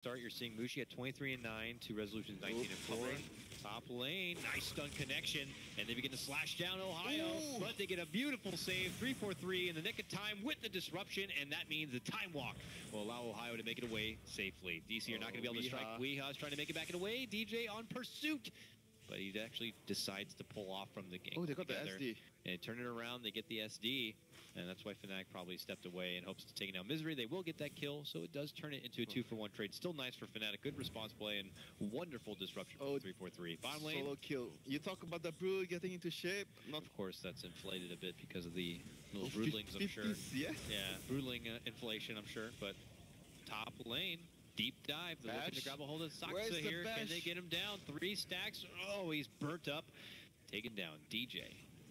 Start, you're seeing Mushi at 23 and 9 to Resolution's 19 and 4. Top lane, nice stun connection, and they begin to slash down Ohaiyo. Ooh. But they get a beautiful save, 343 in the nick of time with the disruption, and that means the time walk will allow Ohaiyo to make it away safely. DC are not going to be able to strike. Weeha's trying to make it back and away. DJ on pursuit, but he actually decides to pull off from the game. Oh, they got together. The SD. And they turn it around, they get the SD, and that's why Fnatic probably stepped away in hopes of taking down Misery. They will get that kill, so it does turn it into a 2-for-1 trade. Still nice for Fnatic. Good response play and wonderful disruption from 343. Bottom lane. Solo kill. You talk about the brew getting into shape. Not of course, that's inflated a bit because of the little broodlings, I'm sure. Yeah. Yeah, broodling inflation, I'm sure. But top lane. Deep dive. They're looking to grab a hold of Saksa here. Can they get him down? 3 stacks. Oh, he's burnt up. Taken down. DJ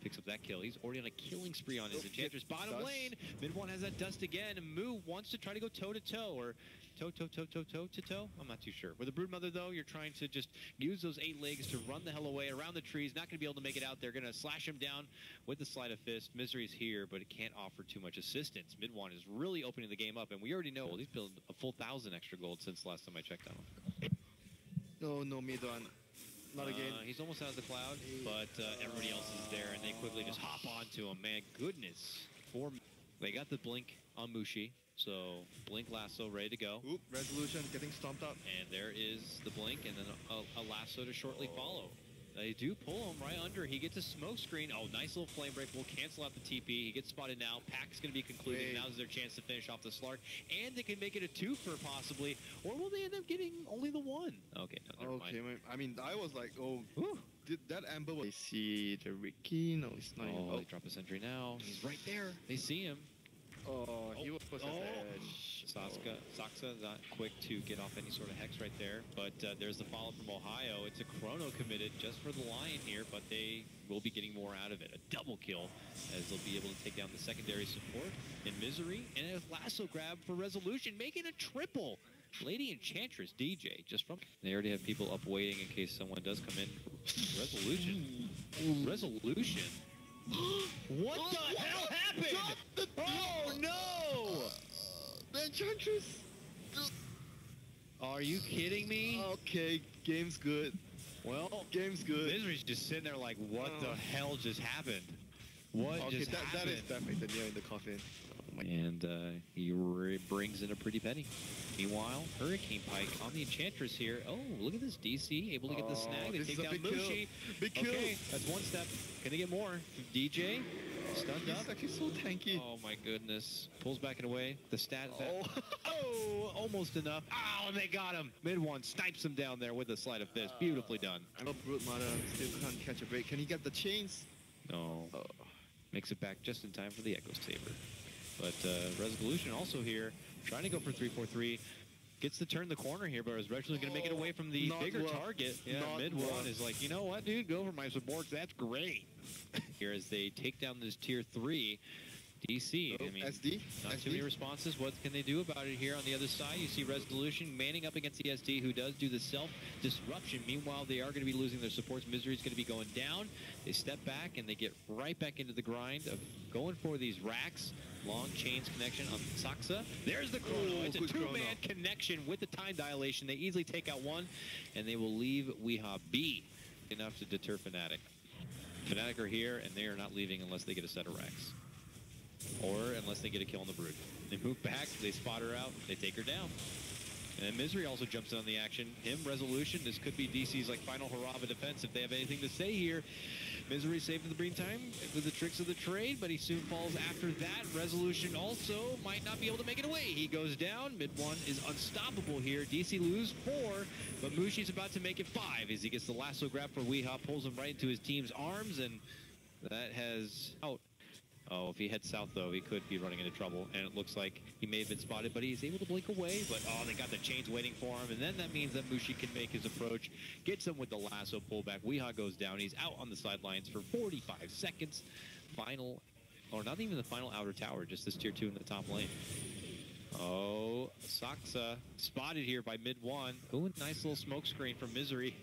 picks up that kill. He's already on a killing spree on his Enchantress. Bottom lane. MidOne has that dust again. Moo wants to try to go toe-to-toe or toe-toe-toe-toe-toe-toe-toe. I'm not too sure. With a Broodmother, though, you're trying to just use those 8 legs to run the hell away around the trees. Not going to be able to make it out. They're going to slash him down with the sleight of fist. Misery's here, but it can't offer too much assistance. MidOne is really opening the game up, and we already know. Well, he's built a full 1,000 extra gold since last time I checked on him. Oh, no, MidOne. Not again. He's almost out of the cloud, but everybody else is there, and they quickly just hop onto him. Man, goodness. They got the blink on Mushi, so blink lasso ready to go. Oop, Resolution getting stomped up. And there is the blink, and then a lasso to shortly follow. They do pull him right under. He gets a smoke screen. Oh, nice little flame break. We'll cancel out the TP. He gets spotted now. Pack's going to be concluded. Hey. Now's their chance to finish off the Slark. And they can make it a 2-for possibly. Or will they end up getting only the 1? Okay, no, never mind. I mean, I was like, oh, did that Amber was... They see the Ricky. No, it's not. Oh, they drop a sentry now. He's right there. They see him. Oh, he was pushed off edge. Saksa not quick to get off any sort of hex right there, but there's the follow from Ohaiyo. It's a chrono committed just for the Lion here, but they will be getting more out of it. A double kill as they'll be able to take down the secondary support in Misery, and a lasso grab for Resolution, making a triple. Lady Enchantress DJ just from. They already have people up waiting in case someone does come in. Resolution. Resolution. what the hell happened? Oh no! The Enchantress! Are you kidding me? Okay, game's good. Well, game's good. Misery's just sitting there like, what the hell just happened? What just happened? That is definitely the nail in the coffin. And he brings in a pretty penny. Meanwhile, Hurricane Pike on the Enchantress here. Oh, look at this DC, able to get the snag. They take down Mushi. Big kill. Okay, that's one step. Can they get more? DJ, stunned up. He's actually so tanky. Oh my goodness. Pulls back and away. The stat. Oh, almost enough. Oh, they got him. MidOne snipes him down there with a sleight of fist. Beautifully done. I know Brute Mata still can't catch a break. Can he get the chains? No. Makes it back just in time for the Echo Saber. But Resolution also here, trying to go for 343. Gets to turn the corner here, but Resolution is going to make it away from the bigger target. Yeah, MidOne is like, you know what, dude? Go for my support. That's great. Here as they take down this tier 3. DC, I mean, not too many responses. What can they do about it here on the other side? You see Resolution manning up against the SD, who does do the self-disruption. Meanwhile, they are going to be losing their supports. Misery's going to be going down. They step back, and they get right back into the grind of going for these racks. Long chains connection on Saksa. There's the chrono. It's a two-man connection with the time dilation. They easily take out one, and they will leave w33ha B. Enough to deter Fnatic. Fnatic are here, and they are not leaving unless they get a set of racks. Or unless they get a kill on the Brood. They move back, they spot her out, they take her down. And Misery also jumps in on the action. Him, Resolution, this could be DC's like final hurrah of a defense if they have anything to say here. Misery saved in the meantime with the tricks of the trade, but he soon falls after that. Resolution also might not be able to make it away. He goes down. MidOne is unstoppable here. DC lose 4, but Mushi's about to make it 5 as he gets the lasso grab for w33ha, pulls him right into his team's arms, and that has out. Oh, if he heads south, though, he could be running into trouble. And it looks like he may have been spotted, but he's able to blink away. But, oh, they got the chains waiting for him. And then that means that Mushi can make his approach. Gets him with the lasso pullback. w33ha goes down. He's out on the sidelines for 45 seconds. Final, or not even the final outer tower, just this tier 2 in the top lane. Oh, Saksa spotted here by MidOne. Ooh, nice little smoke screen from Misery.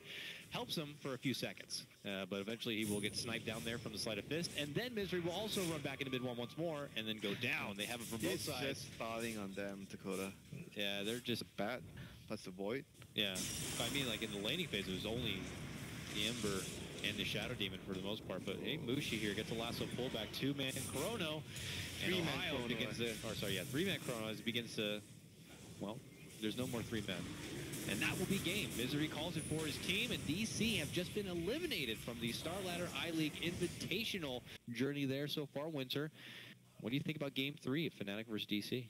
Helps him for a few seconds, but eventually he will get sniped down there from the sleight of fist, and then Misery will also run back into MidOne once more, and then go down. They have it from both sides. Just falling on them, Dakota. Yeah, they're just bad. Plus the Void? Yeah. I mean, like, in the laning phase, it was only the Ember and the Shadow Demon for the most part. But hey, Mushi here gets a lasso pullback. Two-man Chrono. And Ohaiyo begins to... Or, sorry, yeah, three-man Chrono as it begins to... Well, there's no more three-man. And that will be game. Misery calls it for his team, and DC have just been eliminated from the Star Ladder I-League Invitational journey there so far, Winter. What do you think about Game 3 of Fnatic versus DC?